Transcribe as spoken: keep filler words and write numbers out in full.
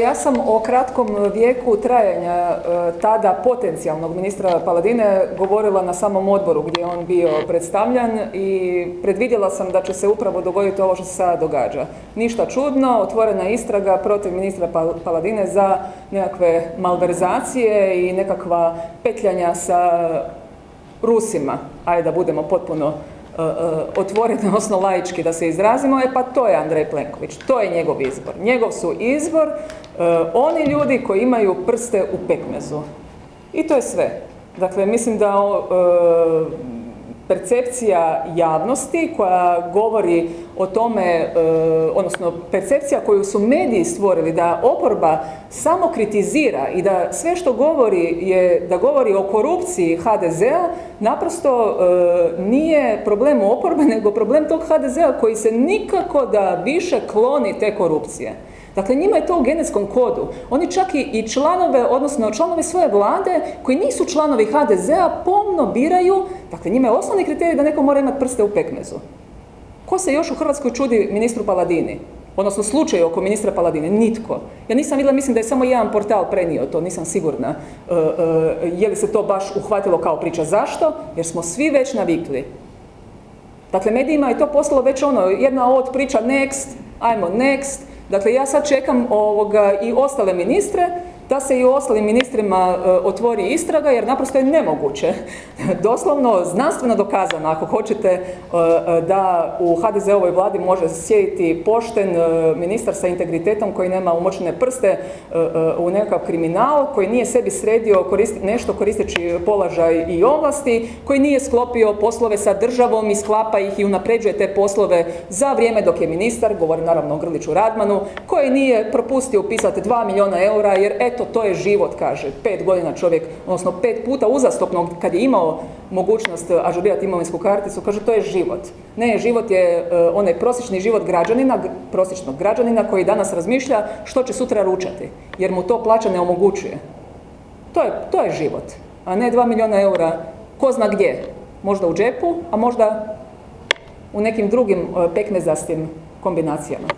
Ja sam o kratkom vijeku trajanja tada potencijalnog ministra Paladine govorila na samom odboru gdje je on bio predstavljan i predvidjela sam da će se upravo dogoditi ovo što se sada događa. Ništa čudno, otvorena istraga protiv ministra Paladine za nekakve malverzacije i nekakva petljanja sa Rusima, ajde da budemo potpuno otvoreno, odnosno laički da se izrazimo, e pa to je Andrej Plenković, to je njegov izbor. Njegov su izbor uh, oni ljudi koji imaju prste u pekmezu. I to je sve. Dakle, mislim da uh, percepcija javnosti koja govori o tome, uh, odnosno percepcija koju su mediji stvorili, da oporba samo kritizira i da sve što govori je da govori o korupciji ha de zea, naprosto e, nije problem oporbe, nego problem tog ha de zea koji se nikako da više kloni te korupcije. Dakle, njima je to u genetskom kodu. Oni čak i, i članove, odnosno članove svoje vlade koji nisu članovi ha de zea pomno biraju, dakle njima je osnovni kriterij da neko mora imati prste u pekmezu. Ko se još u Hrvatskoj čudi ministru Paladini? Odnosno slučaj oko ministra Paladine, nitko. Ja nisam vidjela, mislim da je samo jedan portal prenio to, nisam sigurna e, e, je li se to baš uhvatilo kao priča. Zašto? Jer smo svi već navikli. Dakle, medijima je to postalo već ono, jedna od priča next, ajmo next. Dakle, ja sad čekam ovoga i ostale ministre, da se i ostalim ministrima e, otvori istraga, jer naprosto je nemoguće. Doslovno, znanstveno dokazano, ako hoćete, e, da u ha de zeovoj vladi može sjediti pošten e, ministar sa integritetom koji nema umočene prste e, e, u nekakav kriminal, koji nije sebi sredio koristi, nešto koristeći položaj i ovlasti, koji nije sklopio poslove sa državom i sklapa ih i unapređuje te poslove za vrijeme dok je ministar, govorim naravno o Grliću Radmanu, koji nije propustio upisati dva milijuna eura, jer eto, to je život, kaže, pet godina čovjek, odnosno pet puta uzastopno kad je imao mogućnost ažurirati imovinsku karticu, kaže to je život. Ne, život je uh, onaj prosječni život građanina, prosječnog građanina koji danas razmišlja što će sutra ručati, jer mu to plaća ne omogućuje. To je, to je život, a ne dva milijuna eura, ko zna gdje, možda u džepu, a možda u nekim drugim uh, pekmezastim kombinacijama.